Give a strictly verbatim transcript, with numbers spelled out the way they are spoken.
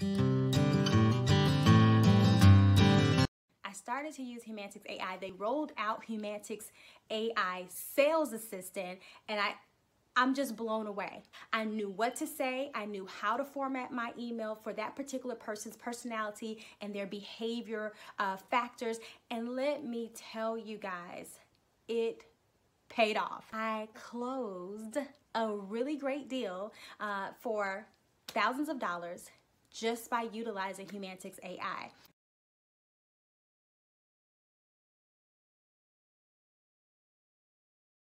I started to use Humantic A I. They rolled out Humantic A I Sales Assistant, and I I'm just blown away. I knew what to say. I knew how to format my email for that particular person's personality and their behavior uh, factors. And let me tell you guys, it paid off. I closed a really great deal uh, for thousands of dollars just by utilizing Humantic A I.